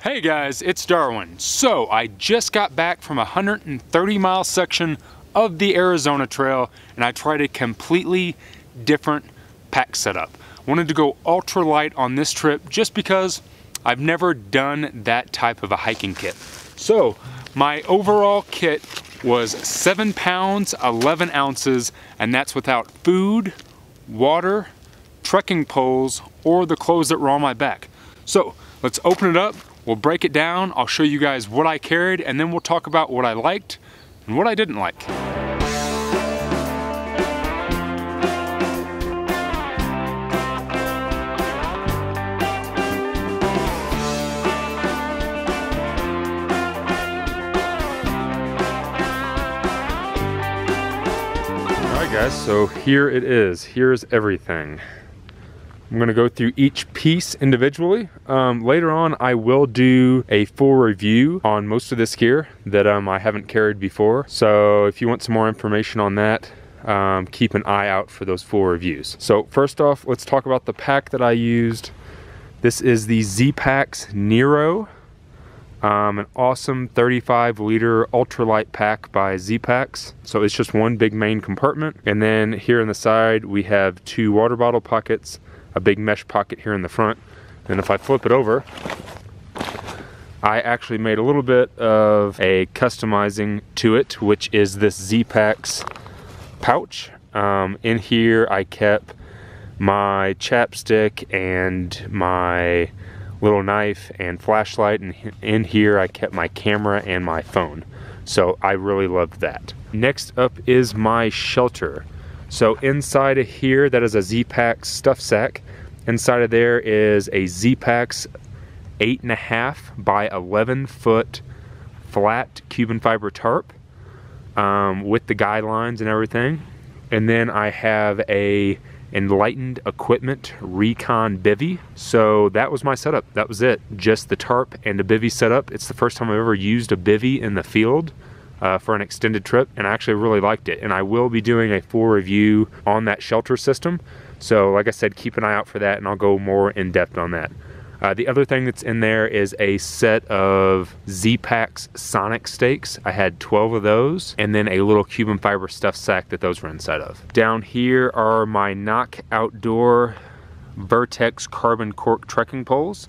Hey guys, it's Darwin. So I just got back from a 130-mile section of the Arizona Trail and I tried a completely different pack setup. Wanted to go ultra light on this trip just because I've never done that type of a hiking kit. So my overall kit was 7 pounds, 11 ounces, and that's without food, water, trekking poles, or the clothes that were on my back. So let's open it up. We'll break it down, I'll show you guys what I carried, and then we'll talk about what I liked and what I didn't like. All right guys, so here it is. Here's everything. I'm gonna go through each piece individually. Later on, I will do a full review on most of this gear that I haven't carried before. So if you want some more information on that, keep an eye out for those full reviews. So first off, let's talk about the pack that I used. This is the Zpacks Nero, an awesome 35-liter ultralight pack by Zpacks. So it's just one big main compartment. And then here on the side, we have two water bottle pockets, a big mesh pocket here in the front, and if I flip it over, I actually made a little bit of a customizing to it, which is this Zpacks pouch. In here I kept my chapstick and my little knife and flashlight, and in here I kept my camera and my phone. So I really loved that. Next up is my shelter. So inside of here, that is a Zpacks stuff sack. Inside of there is a Zpacks 8.5 by 11 foot flat Cuben fiber tarp with the guidelines and everything. And then I have a Enlightened Equipment Recon Bivy. So that was my setup, that was it. Just the tarp and the bivy setup. It's the first time I've ever used a bivy in the field. For an extended trip, and I actually really liked it, and I will be doing a full review on that shelter system. So like I said, keep an eye out for that, and I'll go more in depth on that. The other thing that's in there is a set of Zpacks Sonic Stakes. I had 12 of those, and then a little Cuben fiber stuff sack that those were inside of. Down here are my Cnoc Outdoor Vertex Carbon Cork trekking poles.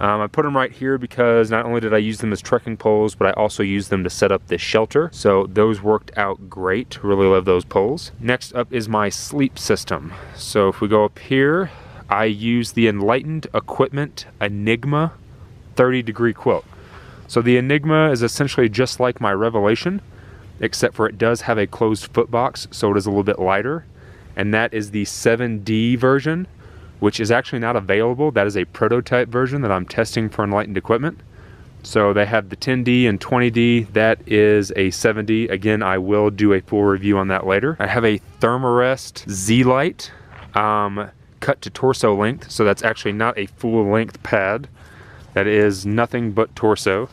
I put them right here because not only did I use them as trekking poles, but I also used them to set up this shelter. So those worked out great. Really love those poles. Next up is my sleep system. So if we go up here, I use the Enlightened Equipment Enigma 30-degree quilt. So the Enigma is essentially just like my Revelation, except for it does have a closed foot box, so it is a little bit lighter. And that is the 7D version, which is actually not available. That is a prototype version that I'm testing for Enlightened Equipment. So they have the 10D and 20D. That is a 7D. Again, I will do a full review on that later. I have a Therm-a-Rest Z-Lite cut to torso length. So that's actually not a full length pad. That is nothing but torso,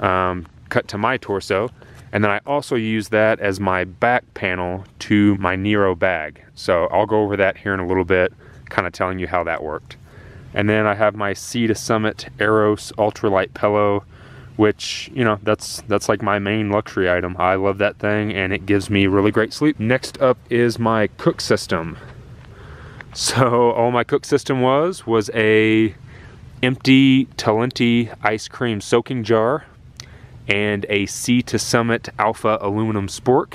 cut to my torso. And then I also use that as my back panel to my Nero bag. So I'll go over that here in a little bit, kind of telling you how that worked. And then I have my Sea to Summit Aeros ultralight pillow, which, you know, that's like my main luxury item. I love that thing and it gives me really great sleep. Next up is my cook system. So all my cook system was a empty Talenti ice cream soaking jar and a Sea to Summit Alpha aluminum spork.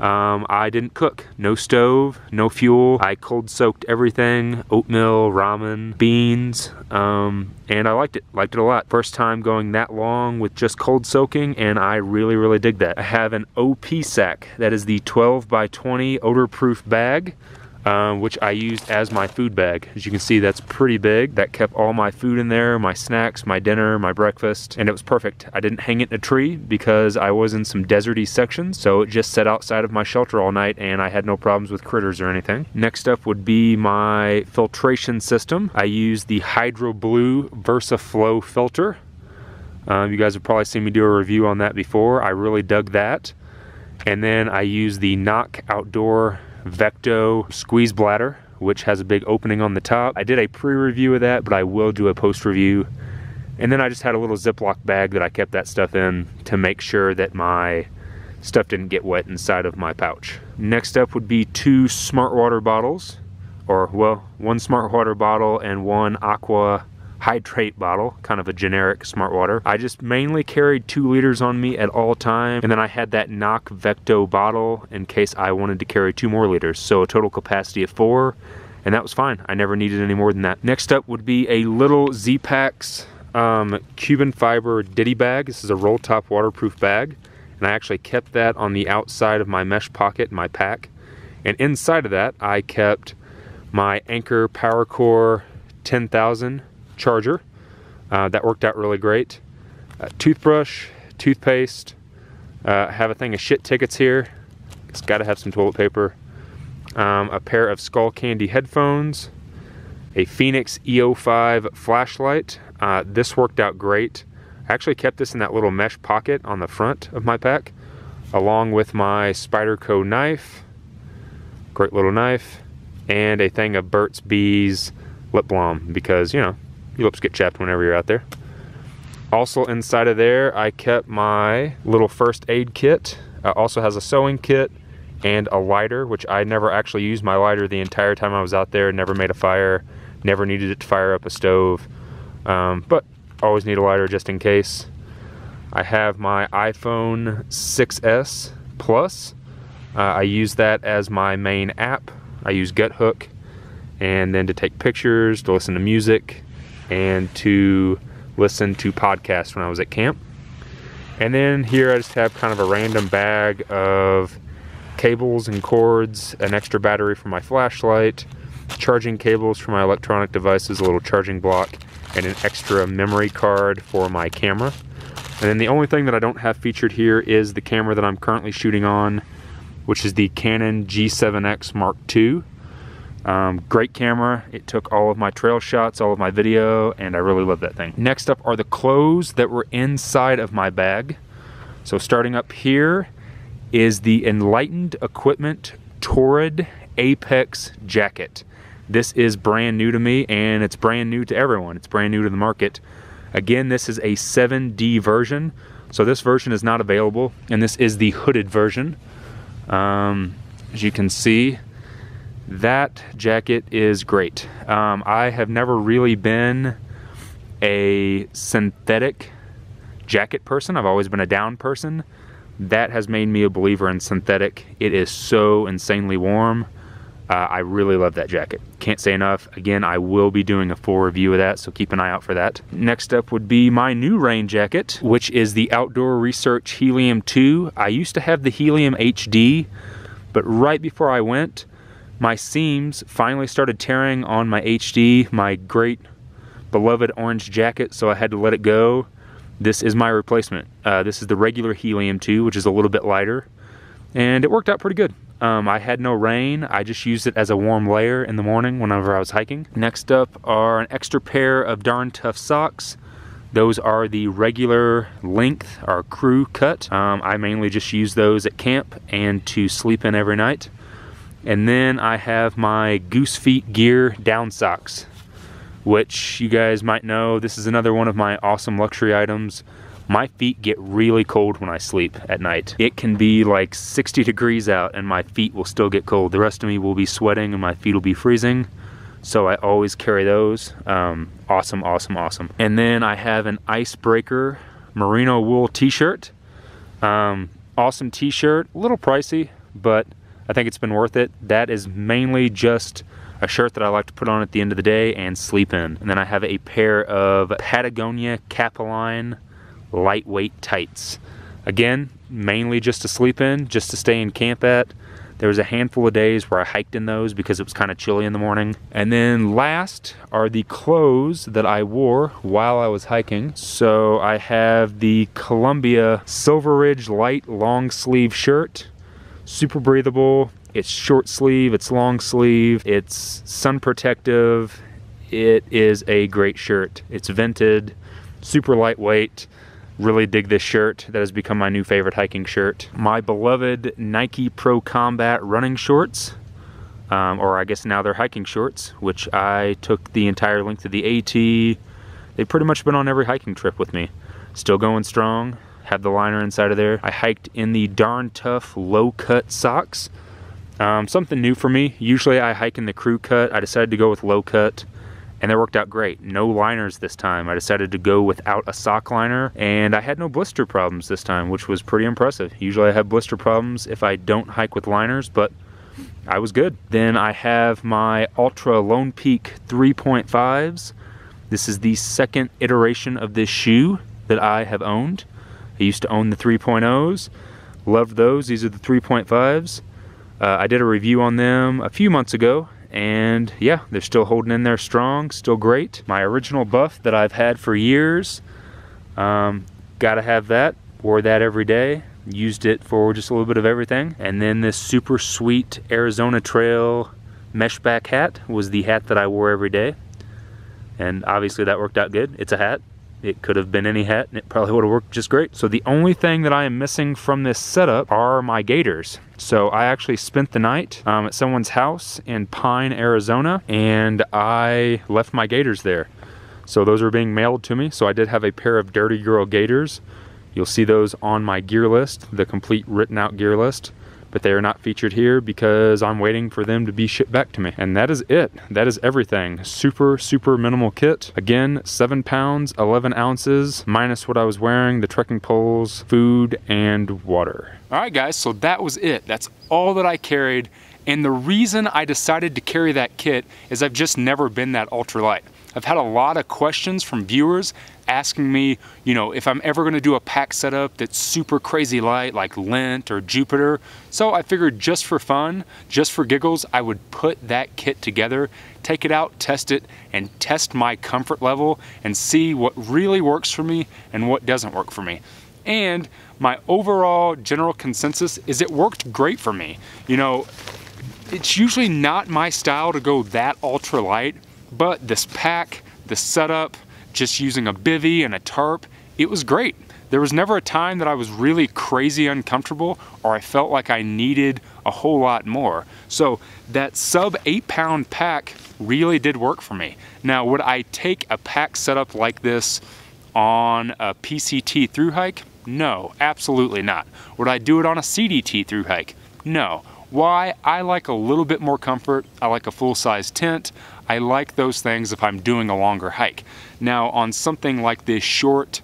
I didn't cook. No stove, no fuel. I cold soaked everything, oatmeal, ramen, beans, and I liked it a lot. First time going that long with just cold soaking, and I really dig that. I have an OPsak, that is the 12 by 20 odor proof bag, which I used as my food bag. As you can see, that's pretty big. That kept all my food in there, my snacks, my dinner, my breakfast, and it was perfect. I didn't hang it in a tree because I was in some deserty sections, so it just sat outside of my shelter all night and I had no problems with critters or anything. Next up would be my filtration system. I used the HydroBlu Versa Flow filter. You guys have probably seen me do a review on that before. I really dug that. And then I used the Cnoc Outdoor Vecto squeeze bladder, which has a big opening on the top. I did a pre-review of that, but I will do a post review And then I just had a little Ziploc bag that I kept that stuff in to make sure that my stuff didn't get wet inside of my pouch. Next up would be two Smartwater bottles, or well, one Smartwater bottle and one Aqua Hydrate bottle, kind of a generic Smartwater. I just mainly carried 2 liters on me at all times, and then I had that Cnoc Vecto bottle in case I wanted to carry 2 more liters, so a total capacity of 4, and that was fine. I never needed any more than that. Next up would be a little Zpacks Cuben fiber ditty bag. This is a roll top waterproof bag, and I actually kept that on the outside of my mesh pocket in my pack, and inside of that I kept my Anker PowerCore 10,000 charger. That worked out really great. Toothbrush, toothpaste, have a thing of shit tickets here. It's gotta have some toilet paper. A pair of Skullcandy headphones, a Fenix E05 flashlight. This worked out great. I actually kept this in that little mesh pocket on the front of my pack, along with my Spyderco knife, great little knife, and a thing of Burt's Bees lip balm, because, you know, your lips get chapped whenever you're out there. Also inside of there, I kept my little first aid kit. Also has a sewing kit and a lighter, which I never actually used my lighter the entire time I was out there. Never made a fire, never needed it to fire up a stove, but always need a lighter just in case. I have my iPhone 6S Plus. I use that as my main app. I use Guthook, and then to take pictures, to listen to music, and to listen to podcasts when I was at camp. And then here I just have kind of a random bag of cables and cords, an extra battery for my flashlight, charging cables for my electronic devices, a little charging block, and an extra memory card for my camera. And then the only thing that I don't have featured here is the camera that I'm currently shooting on, which is the Canon G7X Mark II. Great camera. It took all of my trail shots, all of my video, and I really love that thing. Next up are the clothes that were inside of my bag. So starting up here is the Enlightened Equipment Torrid Apex jacket. This is brand new to me, and it's brand new to everyone. It's brand new to the market. Again, this is a 7D version, so this version is not available, and this is the hooded version. As you can see, that jacket is great. I have never really been a synthetic jacket person. I've always been a down person. That has made me a believer in synthetic. It is so insanely warm. I really love that jacket. Can't say enough. Again, I will be doing a full review of that, so keep an eye out for that. Next up would be my new rain jacket, which is the Outdoor Research Helium II. I used to have the Helium HD, but right before I went, my seams finally started tearing on my HD, my great beloved orange jacket, so I had to let it go. This is my replacement. This is the regular Helium II, which is a little bit lighter, and it worked out pretty good. I had no rain. I just used it as a warm layer in the morning whenever I was hiking. Next up are an extra pair of Darn Tough socks. Those are the regular length, or crew cut. I mainly just use those at camp and to sleep in every night. And then I have my GooseFeet Gear down socks, which you guys might know, this is another one of my awesome luxury items. My feet get really cold when I sleep at night. It can be like 60 degrees out and my feet will still get cold. The rest of me will be sweating and my feet will be freezing. So I always carry those. Awesome, awesome, awesome. And then I have an Ice Breaker merino wool t-shirt. Awesome t-shirt, a little pricey, but I think it's been worth it. That is mainly just a shirt that I like to put on at the end of the day and sleep in. And then I have a pair of Patagonia Capilene lightweight tights. Again, mainly just to sleep in, just to stay in camp at. There was a handful of days where I hiked in those because it was kind of chilly in the morning. And then last are the clothes that I wore while I was hiking. So I have the Columbia Silver Ridge Light long sleeve shirt. Super breathable. It's short sleeve, it's long sleeve, it's sun protective. It is a great shirt. It's vented, super lightweight. Really dig this shirt. That has become my new favorite hiking shirt. My beloved Nike Pro Combat running shorts, or I guess now they're hiking shorts, which I took the entire length of the AT, They've pretty much been on every hiking trip with me. Still going strong, have the liner inside of there. I hiked in the Darn Tough low cut socks. Something new for me. Usually I hike in the crew cut. I decided to go with low cut and that worked out great. No liners this time. I decided to go without a sock liner and I had no blister problems this time, which was pretty impressive. Usually I have blister problems if I don't hike with liners, but I was good. Then I have my Ultra Lone Peak 3.5s. This is the second iteration of this shoe that I have owned. I used to own the 3.0s, loved those. These are the 3.5s. I did a review on them a few months ago, and yeah, they're still holding in there strong, still great. My original buff that I've had for years, gotta have that, wore that every day, used it for just a little bit of everything. And then this super sweet Arizona Trail mesh back hat was the hat that I wore every day, and obviously that worked out good. It's a hat. It could have been any hat and it probably would have worked just great. So the only thing that I am missing from this setup are my gaiters. So I actually spent the night at someone's house in Pine, Arizona, and I left my gaiters there. So those are being mailed to me. So I did have a pair of Dirty Girl gaiters. You'll see those on my gear list, the complete written out gear list, but they are not featured here because I'm waiting for them to be shipped back to me. And that is it. That is everything. Super, super minimal kit. Again, 7 pounds, 11 ounces, minus what I was wearing, the trekking poles, food, and water. All right, guys, so that was it. That's all that I carried. And the reason I decided to carry that kit is I've just never been that ultralight. I've had a lot of questions from viewers asking me, you know, if I'm ever gonna do a pack setup that's super crazy light like Lint or Jupiter. So I figured just for fun, just for giggles, I would put that kit together, take it out, test it, and test my comfort level and see what really works for me and what doesn't work for me. And my overall general consensus is it worked great for me. You know, it's usually not my style to go that ultra light, but this pack, the setup, just using a bivy and a tarp, it was great. There was never a time that I was really crazy uncomfortable or I felt like I needed a whole lot more. So that sub 8 pound pack really did work for me. Now, would I take a pack setup like this on a PCT through hike? No, absolutely not. Would I do it on a CDT through hike? No. Why? I like a little bit more comfort. I like a full-size tent. I like those things if I'm doing a longer hike. Now, on something like this short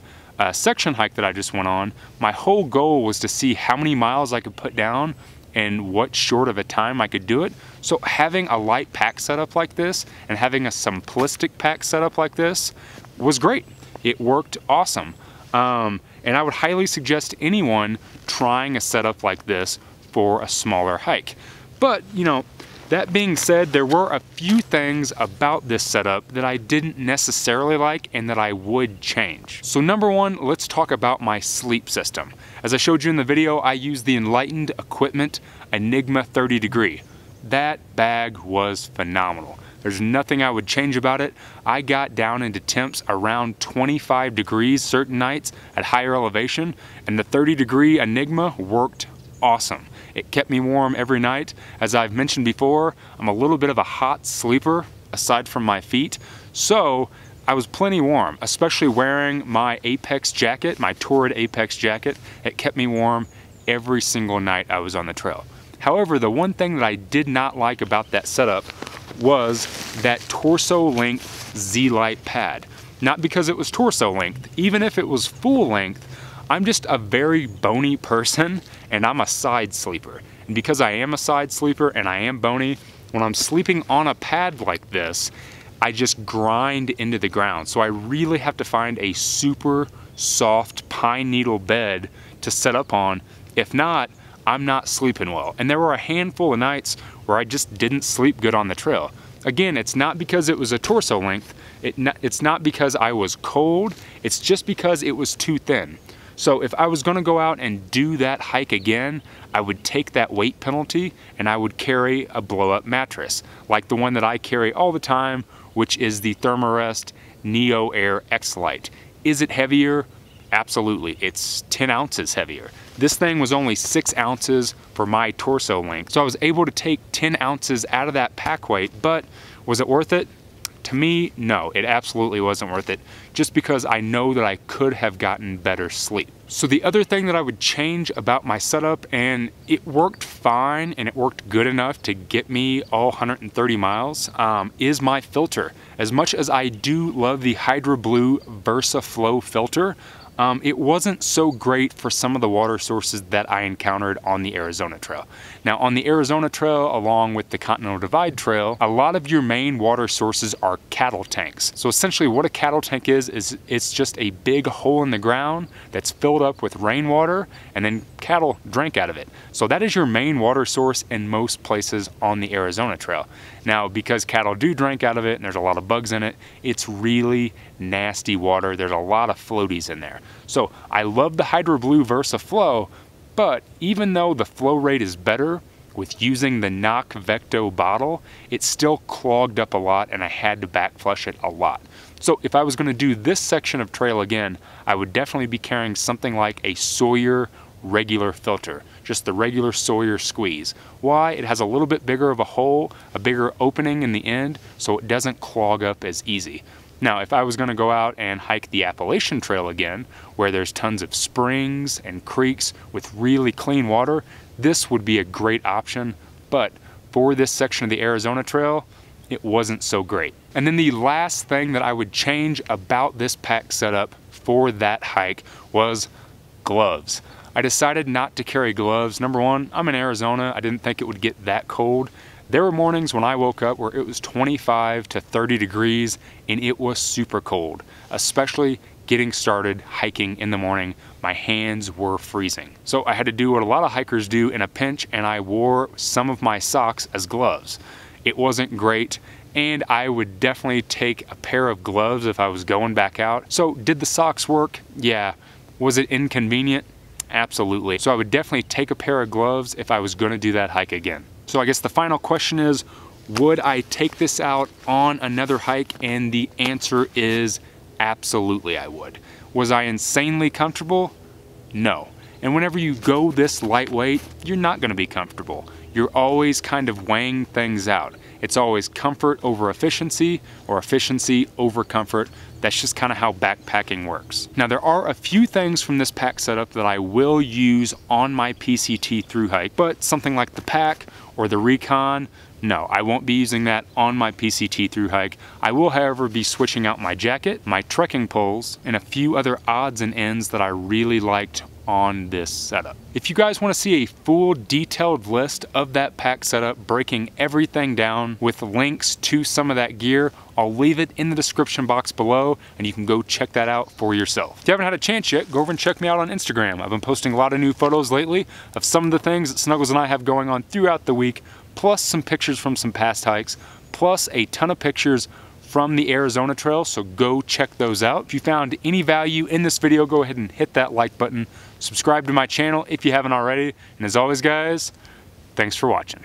section hike that I just went on, my whole goal was to see how many miles I could put down and what short of a time I could do it. So having a light pack setup like this and having a simplistic pack setup like this was great. It worked awesome. And I would highly suggest anyone trying a setup like this for a smaller hike. But, you know, that being said, there were a few things about this setup that I didn't necessarily like and that I would change. So number one, let's talk about my sleep system. As I showed you in the video, I used the Enlightened Equipment Enigma 30 Degree. That bag was phenomenal. There's nothing I would change about it. I got down into temps around 25 degrees certain nights at higher elevation, and the 30 degree Enigma worked awesome. It kept me warm every night. As I've mentioned before, I'm a little bit of a hot sleeper, aside from my feet, so I was plenty warm, especially wearing my Apex jacket, my Torrid Apex jacket. It kept me warm every single night I was on the trail. However, the one thing that I did not like about that setup was that torso length Z-Lite pad. Not because it was torso length, even if it was full length, I'm just a very bony person and I'm a side sleeper. And because I am a side sleeper and I am bony, when I'm sleeping on a pad like this, I just grind into the ground. So I really have to find a super soft pine needle bed to set up on. If not, I'm not sleeping well. And there were a handful of nights where I just didn't sleep good on the trail. Again, it's not because it was a torso length. It's not because I was cold. It's just because it was too thin. So if I was gonna go out and do that hike again, I would take that weight penalty and I would carry a blow up mattress, like the one that I carry all the time, which is the Therm-a-Rest Neo Air X-Lite. Is it heavier? Absolutely, it's 10 ounces heavier. This thing was only 6 ounces for my torso length. So I was able to take 10 ounces out of that pack weight, but was it worth it? To me, no, it absolutely wasn't worth it, just because I know that I could have gotten better sleep. So the other thing that I would change about my setup, and it worked fine and it worked good enough to get me all 130 miles, is my filter. As much as I do love the HydroBlu Versa Flow filter, it wasn't so great for some of the water sources that I encountered on the Arizona Trail. Now, on the Arizona Trail, along with the Continental Divide Trail, a lot of your main water sources are cattle tanks. So essentially what a cattle tank is it's just a big hole in the ground that's filled up with rainwater, and then cattle drink out of it. So that is your main water source in most places on the Arizona Trail. Now, because cattle do drink out of it and there's a lot of bugs in it, it's really nasty water. There's a lot of floaties in there. So I love the HydroBlu Versa Flow, but even though the flow rate is better with using the Cnoc Vecto bottle, it still clogged up a lot and I had to back flush it a lot. So if I was gonna do this section of trail again, I would definitely be carrying something like a Sawyer regular filter, just the regular Sawyer squeeze. Why? It has a little bit bigger of a hole, a bigger opening in the end, so it doesn't clog up as easy. Now, if I was gonna go out and hike the Appalachian Trail again, where there's tons of springs and creeks with really clean water, this would be a great option, but for this section of the Arizona Trail, it wasn't so great. And then the last thing that I would change about this pack setup for that hike was gloves. I decided not to carry gloves. Number one, I'm in Arizona. I didn't think it would get that cold. There were mornings when I woke up where it was 25 to 30 degrees and it was super cold, especially getting started hiking in the morning. My hands were freezing. So I had to do what a lot of hikers do in a pinch, and I wore some of my socks as gloves. It wasn't great, and I would definitely take a pair of gloves if I was going back out. So did the socks work? Yeah. Was it inconvenient? Absolutely. So I would definitely take a pair of gloves if I was gonna do that hike again. So I guess the final question is, would I take this out on another hike? And the answer is absolutely I would. Was I insanely comfortable? No. And whenever you go this lightweight, you're not gonna be comfortable. You're always kind of weighing things out. It's always comfort over efficiency or efficiency over comfort. That's just kind of how backpacking works. Now, there are a few things from this pack setup that I will use on my PCT through hike, but something like the pack or the Recon, no, I won't be using that on my PCT through hike. I will, however, be switching out my jacket, my trekking poles, and a few other odds and ends that I really liked on this setup. If you guys want to see a full detailed list of that pack setup, breaking everything down with links to some of that gear, I'll leave it in the description box below and you can go check that out for yourself. If you haven't had a chance yet, go over and check me out on Instagram. I've been posting a lot of new photos lately of some of the things that Snuggles and I have going on throughout the week, plus some pictures from some past hikes, plus a ton of pictures from the Arizona Trail, so go check those out. If you found any value in this video, go ahead and hit that like button. Subscribe to my channel if you haven't already. And as always, guys, thanks for watching.